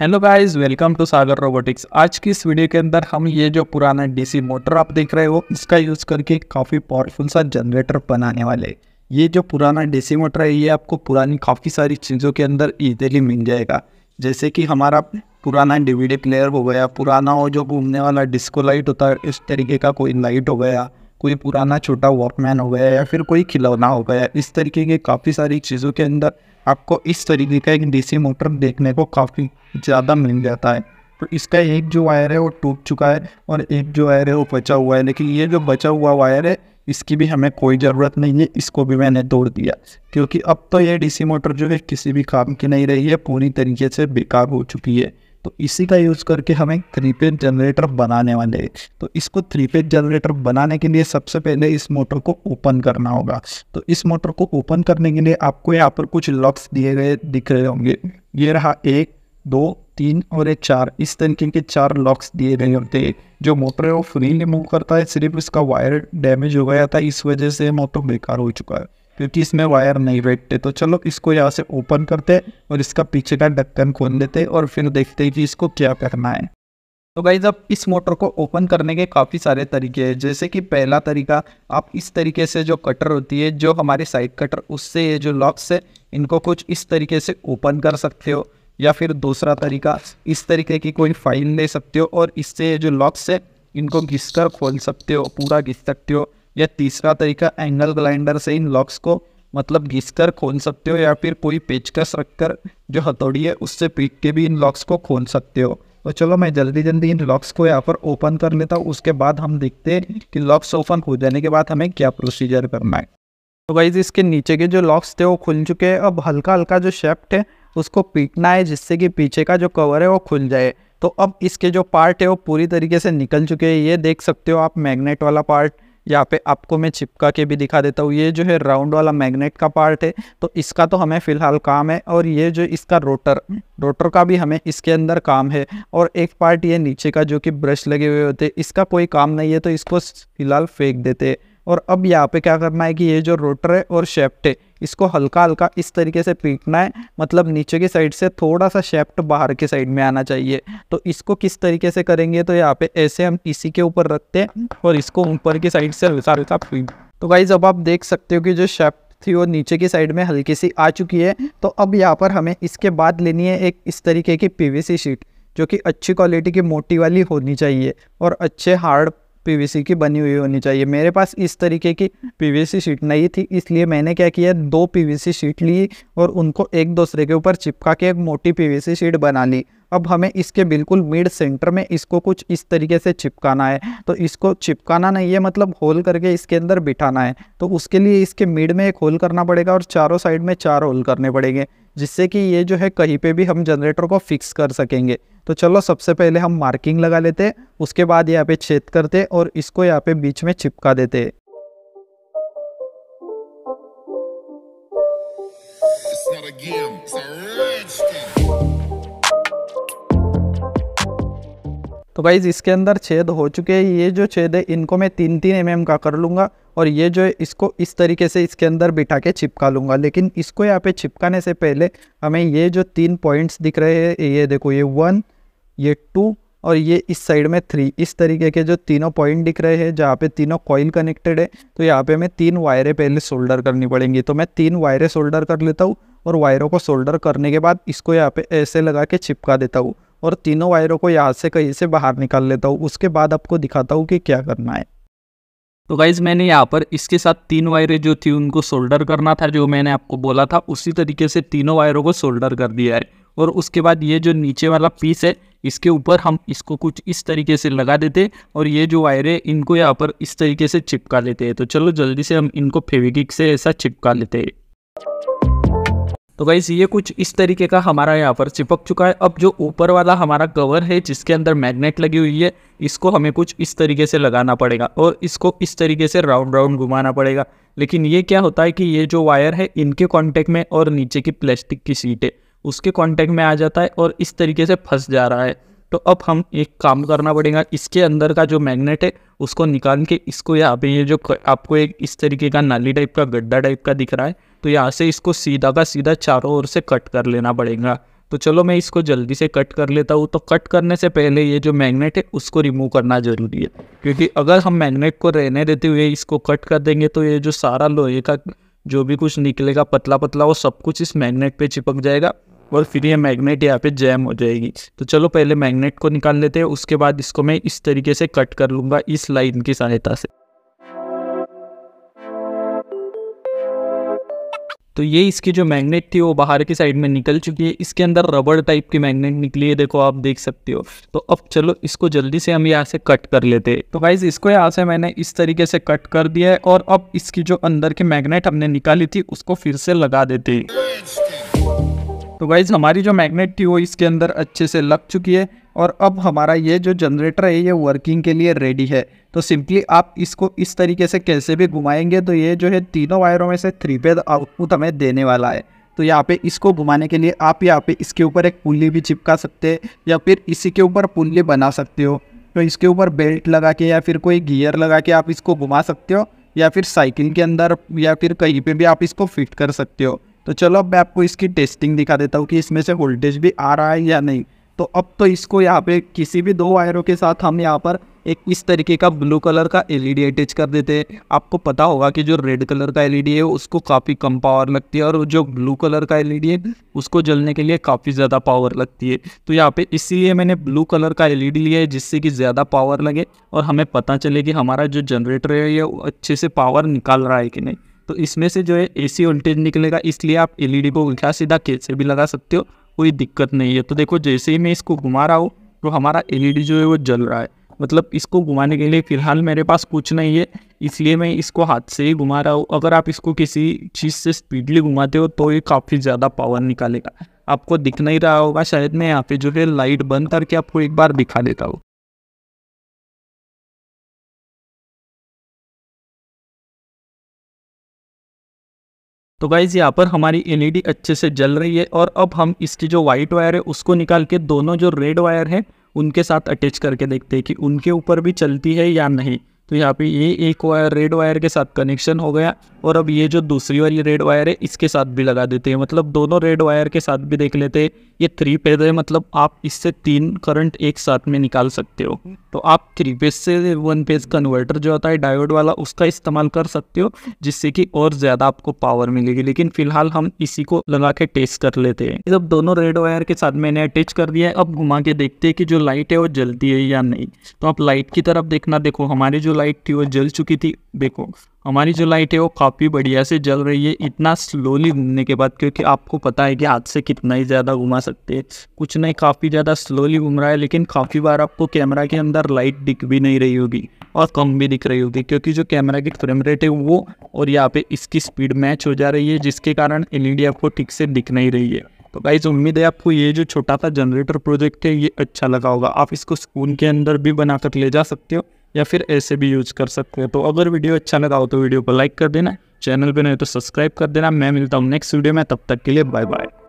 Hello guys, welcome to Sagar robotics. आज की इस वीडियो के अंदर हम ये जो पुराना डीसी मोटर आप देख रहे हो, इसका यूज़ करके काफ़ी पावरफुल सा जनरेटर बनाने वाले हैं। ये जो पुराना डीसी मोटर है, ये आपको पुरानी काफ़ी सारी चीज़ों के अंदर ईजिली मिल जाएगा, जैसे कि हमारा पुराना DVD प्लेयर हो गया, पुराना हो जो घूमने वाला डिस्को लाइट होता है इस तरीके का कोई लाइट हो गया, कोई पुराना छोटा वॉकमैन हो गया, या फिर कोई खिलौना हो गया। इस तरीके के काफ़ी सारी चीज़ों के अंदर आपको इस तरीके का एक डीसी मोटर देखने को काफ़ी ज़्यादा मिल जाता है। तो इसका एक जो वायर है वो टूट चुका है और एक जो वायर है वो बचा हुआ है, लेकिन ये जो बचा हुआ वायर है इसकी भी हमें कोई ज़रूरत नहीं है, इसको भी मैंने तोड़ दिया, क्योंकि अब तो ये डीसी मोटर जो है किसी भी काम की नहीं रही है, पूरी तरीके से बेकार हो चुकी है। तो इसी का यूज़ करके हमें 3 फेज जनरेटर बनाने वाले हैं। तो इसको 3 फेज जनरेटर बनाने के लिए सबसे पहले इस मोटर को ओपन करना होगा। तो इस मोटर को ओपन करने के लिए आपको यहाँ पर कुछ लॉक्स दिए गए दिख रहे होंगे। ये रहा 1, 2, 3 और 4, इस तरीके के 4 लॉक्स दिए गए होते हैं। जो मोटर है वो फ्रीली मूव करता है, सिर्फ इसका वायर डैमेज हो गया था, इस वजह से मोटर बेकार हो चुका है, क्योंकि इसमें वायर नहीं बैठते। तो चलो इसको यहाँ से ओपन करते हैं और इसका पीछे का ढक्कन खोल देते हैं और फिर देखते हैं कि इसको क्या करना है। तो गाइज, अब इस मोटर को ओपन करने के काफ़ी सारे तरीके हैं, जैसे कि पहला तरीका, आप इस तरीके से जो कटर होती है, जो हमारी साइड कटर, उससे ये जो लॉक्स है इनको कुछ इस तरीके से ओपन कर सकते हो। या फिर दूसरा तरीका, इस तरीके की कोई फाइल ले सकते हो और इससे जो लॉक्स है इनको घिस कर खोल सकते हो, पूरा घिस सकते हो। या तीसरा तरीका, एंगल ग्लाइंडर से इन लॉक्स को मतलब घिस कर खोल सकते हो, या फिर कोई पेचकस रखकर जो हथौड़ी है उससे पीट के भी इन लॉक्स को खोल सकते हो। तो चलो मैं जल्दी इन लॉक्स को यहाँ पर ओपन कर लेता हूँ, उसके बाद हम देखते हैं कि लॉक्स ओपन हो जाने के बाद हमें क्या प्रोसीजर करना है। तो गाइज, इसके नीचे के जो लॉक्स थे वो खुल चुके हैं। अब हल्का जो शेफ्ट है उसको पीटना है, जिससे कि पीछे का जो कवर है वो खुल जाए। तो अब इसके जो पार्ट है वो पूरी तरीके से निकल चुके हैं। ये देख सकते हो आप मैग्नेट वाला पार्ट, यहाँ पे आपको मैं चिपका के भी दिखा देता हूँ। ये जो है राउंड वाला मैग्नेट का पार्ट है, तो इसका तो हमें फ़िलहाल काम है, और ये जो इसका रोटर का भी हमें इसके अंदर काम है। और एक पार्ट ये नीचे का जो कि ब्रश लगे हुए होते हैं, इसका कोई काम नहीं है, तो इसको फ़िलहाल फेंक देते हैं। और अब यहाँ पे क्या करना है कि ये जो रोटर है और शेफ्ट है, इसको हल्का इस तरीके से पीटना है, मतलब नीचे की साइड से थोड़ा सा शेफ्ट बाहर के साइड में आना चाहिए। तो इसको किस तरीके से करेंगे, तो यहाँ पे ऐसे हम इसी के ऊपर रखते हैं और इसको ऊपर की साइड से हल्का पीट। तो गाइज, अब आप देख सकते हो कि जो शेफ्ट थी वो नीचे की साइड में हल्की सी आ चुकी है। तो अब यहाँ पर हमें इसके बाद लेनी है एक इस तरीके की PVC शीट, जो कि अच्छी क्वालिटी की मोटी वाली होनी चाहिए और अच्छे हार्ड PVC की बनी हुई होनी चाहिए। मेरे पास इस तरीके की PVC शीट नहीं थी, इसलिए मैंने क्या किया, 2 PVC शीट ली और उनको एक दूसरे के ऊपर चिपका के एक मोटी PVC शीट बना ली। अब हमें इसके बिल्कुल मिड सेंटर में इसको कुछ इस तरीके से चिपकाना है। तो इसको चिपकाना नहीं है, मतलब होल करके इसके अंदर बिठाना है। तो उसके लिए इसके मिड में एक होल करना पड़ेगा और चारों साइड में 4 होल करने पड़ेंगे, जिससे कि ये जो है कहीं पे भी हम जनरेटर को फिक्स कर सकेंगे। तो चलो सबसे पहले हम मार्किंग लगा लेते हैं, उसके बाद यहाँ पे छेद करते हैं और इसको यहाँ पे बीच में चिपका देते हैं। तो गाइज, इसके अंदर छेद हो चुके हैं। ये जो छेद है इनको मैं 3-3 mm का कर लूँगा और ये जो है इसको इस तरीके से इसके अंदर बिठा के चिपका लूँगा। लेकिन इसको यहाँ पे चिपकाने से पहले हमें ये जो 3 पॉइंट्स दिख रहे हैं, ये देखो, ये 1, ये 2 और ये इस साइड में 3, इस तरीके के जो तीनों पॉइंट दिख रहे हैं जहाँ पे तीनों कॉइल कनेक्टेड है। तो यहाँ पे हमें 3 वायरें पहले सोल्डर करनी पड़ेंगी। तो मैं 3 वायरें सोल्डर कर लेता हूँ और वायरों को सोल्डर करने के बाद इसको यहाँ पे ऐसे लगा के चिपका देता हूँ और तीनों वायरों को यहाँ से कहीं से बाहर निकाल लेता हूँ। उसके बाद आपको दिखाता हूँ कि क्या करना है। तो गाइज, मैंने यहाँ पर इसके साथ 3 वायरें जो थी उनको सोल्डर करना था, जो मैंने आपको बोला था उसी तरीके से तीनों वायरों को सोल्डर कर दिया है। और उसके बाद ये जो नीचे वाला पीस है इसके ऊपर हम इसको कुछ इस तरीके से लगा देते और ये जो वायरें इनको यहाँ पर इस तरीके से चिपका लेते हैं। तो चलो जल्दी से हम इनको फेविकिक से ऐसा चिपका लेते हैं। तो गाइस, ये कुछ इस तरीके का हमारा यहाँ पर चिपक चुका है। अब जो ऊपर वाला हमारा कवर है जिसके अंदर मैग्नेट लगी हुई है, इसको हमें कुछ इस तरीके से लगाना पड़ेगा और इसको इस तरीके से राउंड घुमाना पड़ेगा। लेकिन ये क्या होता है कि ये जो वायर है इनके कॉन्टेक्ट में और नीचे की प्लास्टिक की शीट है उसके कॉन्टेक्ट में आ जाता है और इस तरीके से फंस जा रहा है। तो अब हम एक काम करना पड़ेगा, इसके अंदर का जो मैग्नेट है उसको निकाल के इसको यहाँ पे ये जो आपको एक इस तरीके का नाली टाइप का गड्ढा टाइप का दिख रहा है, तो यहाँ से इसको सीधा का सीधा चारों ओर से कट कर लेना पड़ेगा। तो चलो मैं इसको जल्दी से कट कर लेता हूँ। तो कट करने से पहले ये जो मैग्नेट है उसको रिमूव करना ज़रूरी है, क्योंकि अगर हम मैग्नेट को रहने देते हुए इसको कट कर देंगे तो ये जो सारा लोहे का जो भी कुछ निकलेगा पतला पतला वो सब कुछ इस मैग्नेट पे चिपक जाएगा और फिर ये मैग्नेट यहाँ पे जैम हो जाएगी। तो चलो पहले मैग्नेट को निकाल लेते हैं, उसके बाद इसको मैं इस तरीके से कट कर लूँगा इस लाइन की सहायता से। तो ये इसकी जो मैग्नेट थी वो बाहर की साइड में निकल चुकी है, इसके अंदर रबड़ टाइप की मैग्नेट निकली है, देखो आप देख सकते हो। तो अब चलो इसको जल्दी से हम यहाँ से कट कर लेते हैं। तो गाइस इसको यहाँ से मैंने इस तरीके से कट कर दिया है और अब इसकी जो अंदर की मैग्नेट हमने निकाली थी उसको फिर से लगा देते हैं। तो गाइस हमारी जो मैग्नेट थी वो इसके अंदर अच्छे से लग चुकी है और अब हमारा ये जो जनरेटर है ये वर्किंग के लिए रेडी है। तो सिंपली आप इसको इस तरीके से कैसे भी घुमाएंगे तो ये जो है तीनों वायरों में से 3 फेज आउटपुट हमें देने वाला है। तो यहाँ पे इसको घुमाने के लिए आप यहाँ पे इसके ऊपर एक पुल्ली भी चिपका सकते हैं या फिर इसी के ऊपर पुल्ली बना सकते हो। तो इसके ऊपर बेल्ट लगा के या फिर कोई गियर लगा के आप इसको घुमा सकते हो या फिर साइकिल के अंदर या फिर कहीं पर भी आप इसको फिट कर सकते हो। तो चलो अब मैं आपको इसकी टेस्टिंग दिखा देता हूँ कि इसमें से वोल्टेज भी आ रहा है या नहीं। तो अब तो इसको यहाँ पे किसी भी 2 वायरों के साथ हम यहाँ पर एक इस तरीके का ब्लू कलर का एलईडी अटैच कर देते हैं। आपको पता होगा कि जो रेड कलर का एलईडी है उसको काफ़ी कम पावर लगती है और जो ब्लू कलर का एलईडी है उसको जलने के लिए काफ़ी ज़्यादा पावर लगती है। तो यहाँ पे इसीलिए मैंने ब्लू कलर का एलईडी लिया है जिससे कि ज़्यादा पावर लगे और हमें पता चले कि हमारा जो जनरेटर है ये अच्छे से पावर निकाल रहा है कि नहीं। तो इसमें से जो है AC वोल्टेज निकलेगा, इसलिए आप एलईडी को उल्टा सीधा कैसे भी लगा सकते हो, कोई दिक्कत नहीं है। तो देखो जैसे ही मैं इसको घुमा रहा हूँ तो हमारा एलईडी जो है वो जल रहा है। मतलब इसको घुमाने के लिए फ़िलहाल मेरे पास कुछ नहीं है, इसलिए मैं इसको हाथ से ही घुमा रहा हूँ। अगर आप इसको किसी चीज़ से स्पीडली घुमाते हो तो ये काफ़ी ज़्यादा पावर निकालेगा। आपको दिख नहीं रहा होगा शायद, मैं यहाँ पे जो है लाइट बंद करके आपको एक बार दिखा देता हूँ। तो गाइज़ यहाँ पर हमारी एलईडी अच्छे से जल रही है और अब हम इसकी जो वाइट वायर है उसको निकाल के दोनों जो रेड वायर हैं उनके साथ अटैच करके देखते हैं कि उनके ऊपर भी चलती है या नहीं। तो यहाँ पे ये एक वायर रेड वायर के साथ कनेक्शन हो गया और अब ये जो दूसरी वाली रेड वायर है इसके साथ भी लगा देते हैं। मतलब दोनों रेड वायर के साथ भी देख लेते हैं। ये 3 फेज है, मतलब आप इससे 3 करंट एक साथ में निकाल सकते हो। तो आप 3 फेज से 1 फेज कन्वर्टर जो होता है डायोड वाला उसका इस्तेमाल कर सकते हो, जिससे कि और ज़्यादा आपको पावर मिलेगी। लेकिन फिलहाल हम इसी को लगा के टेस्ट कर लेते हैं। जब दोनों रेड वायर के साथ मैंने अटैच कर दिया है, अब घुमा के देखते हैं कि जो लाइट है वो जलती है या नहीं। तो आप लाइट की तरफ देखना, देखो हमारी जो लाइट थी वो जल चुकी थी। देखो हमारी जो लाइट है वो काफ़ी बढ़िया से जल रही है, इतना स्लोली घूमने के बाद, क्योंकि आपको पता है कि हाथ से कितना ही ज़्यादा घुमा सकते हैं। कुछ नहीं, काफ़ी ज़्यादा स्लोली घूम रहा है। लेकिन काफ़ी बार आपको कैमरा के अंदर लाइट दिख भी नहीं रही होगी और कम भी दिख रही होगी, क्योंकि जो कैमरा की फ्रेम रेट है वो और यहाँ पे इसकी स्पीड मैच हो जा रही है, जिसके कारण एलईडी आपको ठीक से दिख नहीं रही है। तो गाइज उम्मीद है आपको ये जो छोटा सा जनरेटर प्रोजेक्ट है ये अच्छा लगा होगा। आप इसको स्कूल के अंदर भी बनाकर ले जा सकते हो या फिर ऐसे भी यूज कर सकते हो। तो अगर वीडियो अच्छा लगा हो तो वीडियो को लाइक कर देना, चैनल पे नहीं तो सब्सक्राइब कर देना। मैं मिलता हूँ नेक्स्ट वीडियो में, तब तक के लिए बाय बाय।